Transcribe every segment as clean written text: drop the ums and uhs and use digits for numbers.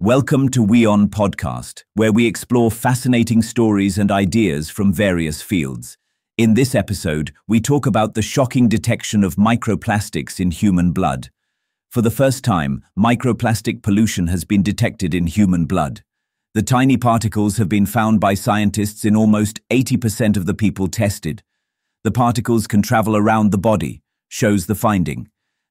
Welcome to WION podcast, where we explore fascinating stories and ideas from various fields. In this episode, we talk about the shocking detection of microplastics in human blood. For the first time, microplastic pollution has been detected in human blood. The tiny particles have been found by scientists in almost 80% of the people tested. The particles can travel around the body, shows the finding.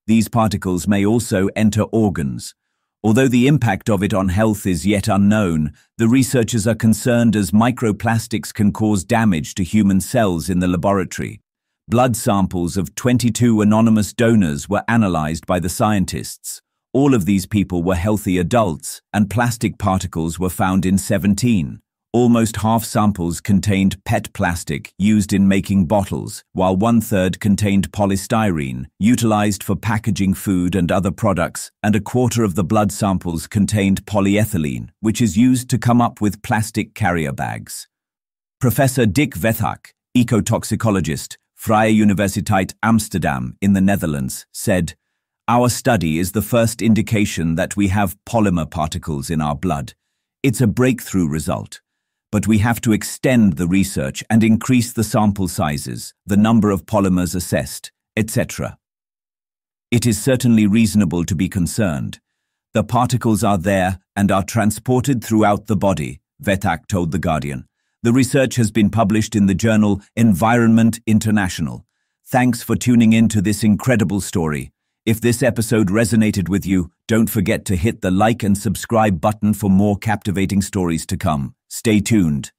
These particles may also enter organs. Although the impact of it on health is yet unknown, the researchers are concerned as microplastics can cause damage to human cells in the laboratory. Blood samples of 22 anonymous donors were analyzed by the scientists. All of these people were healthy adults, and plastic particles were found in 17. Almost half samples contained PET plastic used in making bottles, while one-third contained polystyrene, utilized for packaging food and other products, and a quarter of the blood samples contained polyethylene, which is used to come up with plastic carrier bags. Professor Dick Vethaak, ecotoxicologist, Freie Universiteit Amsterdam in the Netherlands, said, "Our study is the first indication that we have polymer particles in our blood. It's a breakthrough result. But we have to extend the research and increase the sample sizes, the number of polymers assessed, etc." It is certainly reasonable to be concerned. The particles are there and are transported throughout the body, Vethaak told The Guardian. The research has been published in the journal Environment International. Thanks for tuning in to this incredible story. If this episode resonated with you, don't forget to hit the like and subscribe button for more captivating stories to come. Stay tuned.